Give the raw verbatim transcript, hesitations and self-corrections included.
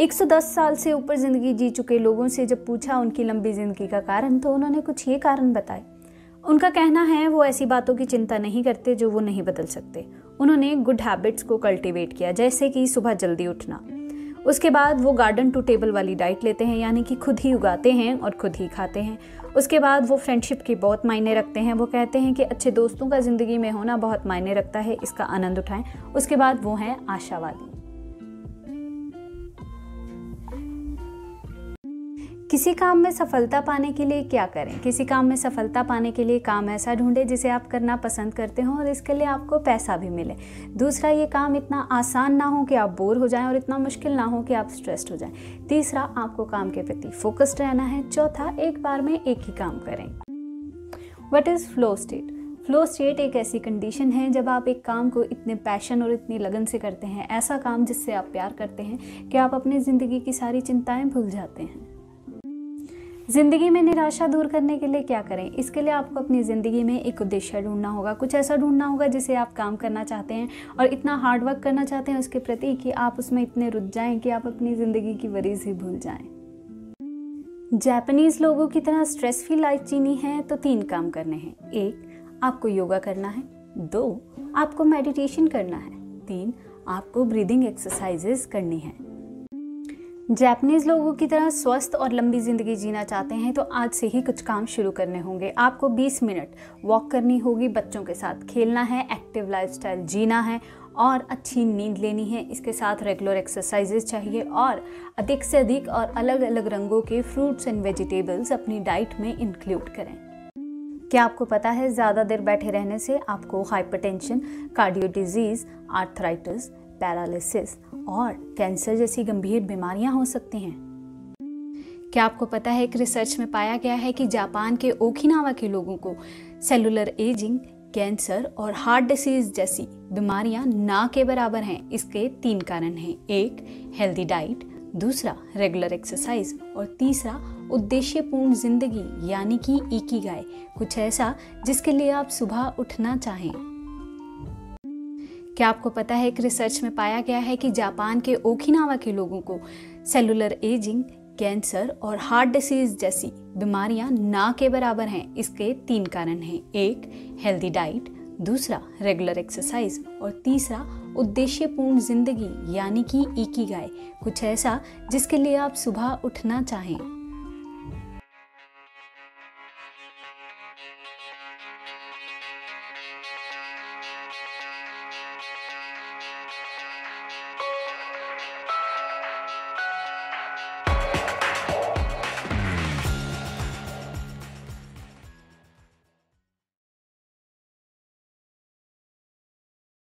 एक सौ दस साल से ऊपर ज़िंदगी जी चुके लोगों से जब पूछा उनकी लंबी ज़िंदगी का कारण, तो उन्होंने कुछ ये कारण बताए। उनका कहना है वो ऐसी बातों की चिंता नहीं करते जो वो नहीं बदल सकते। उन्होंने गुड हैबिट्स को कल्टीवेट किया, जैसे कि सुबह जल्दी उठना। उसके बाद वो गार्डन टू टेबल वाली डाइट लेते हैं, यानी कि खुद ही उगाते हैं और खुद ही खाते हैं। उसके बाद वो फ्रेंडशिप की बहुत मायने रखते हैं। वो कहते हैं कि अच्छे दोस्तों का ज़िंदगी में होना बहुत मायने रखता है, इसका आनंद उठाएं। उसके बाद वो हैं आशावादी। किसी काम में सफलता पाने के लिए क्या करें? किसी काम में सफलता पाने के लिए काम ऐसा ढूंढें जिसे आप करना पसंद करते हो और इसके लिए आपको पैसा भी मिले। दूसरा, ये काम इतना आसान ना हो कि आप बोर हो जाएं और इतना मुश्किल ना हो कि आप स्ट्रेस्ड हो जाएं। तीसरा, आपको काम के प्रति फोकस्ड रहना है। चौथा, एक बार में एक ही काम करें। What is flow state? Flow state एक ऐसी कंडीशन है जब आप एक काम को इतने पैशन और इतनी लगन से करते हैं, ऐसा काम जिससे आप प्यार करते हैं, कि आप अपनी ज़िंदगी की सारी चिंताएँ भूल जाते हैं। ज़िंदगी में निराशा दूर करने के लिए क्या करें? इसके लिए आपको अपनी ज़िंदगी में एक उद्देश्य ढूंढना होगा। कुछ ऐसा ढूंढना होगा जिसे आप काम करना चाहते हैं और इतना हार्ड वर्क करना चाहते हैं उसके प्रति कि आप उसमें इतने रुझ जाएं कि आप अपनी ज़िंदगी की वरीज़ ही भूल जाएं। जापानीज़ लोगों की तरह स्ट्रेस फ्री लाइफ जीनी है तो तीन काम करने हैं। एक, आपको योगा करना है। दो, आपको मेडिटेशन करना है। तीन, आपको ब्रीदिंग एक्सरसाइजेस करनी है। जापानीज़ लोगों की तरह स्वस्थ और लंबी ज़िंदगी जीना चाहते हैं तो आज से ही कुछ काम शुरू करने होंगे। आपको बीस मिनट वॉक करनी होगी, बच्चों के साथ खेलना है, एक्टिव लाइफस्टाइल जीना है और अच्छी नींद लेनी है। इसके साथ रेगुलर एक्सरसाइजेज चाहिए और अधिक से अधिक और अलग अलग रंगों के फ्रूट्स एंड वेजिटेबल्स अपनी डाइट में इंक्लूड करें। क्या आपको पता है ज़्यादा देर बैठे रहने से आपको hypertension, cardio disease, arthritis, paralysis और कैंसर जैसी गंभीर बीमारियां हो सकती हैं। क्या आपको पता है एक रिसर्च में पाया गया है कि जापान के ओकिनावा के लोगों को सेलुलर एजिंग, कैंसर और हार्ट डिसीज जैसी बीमारियां ना के बराबर हैं। इसके तीन कारण हैं। एक, हेल्दी डाइट। दूसरा, रेगुलर एक्सरसाइज। और तीसरा, उद्देश्यपूर्ण जिंदगी, यानी कि इकिगाई, कुछ ऐसा जिसके लिए आप सुबह उठना चाहें। क्या आपको पता है एक रिसर्च में पाया गया है कि जापान के ओकिनावा के लोगों को सेलुलर एजिंग, कैंसर और हार्ट डिसीज जैसी बीमारियां ना के बराबर हैं। इसके तीन कारण हैं। एक, हेल्दी डाइट। दूसरा, रेगुलर एक्सरसाइज। और तीसरा, उद्देश्यपूर्ण जिंदगी, यानी कि इकिगाई, कुछ ऐसा जिसके लिए आप सुबह उठना चाहें।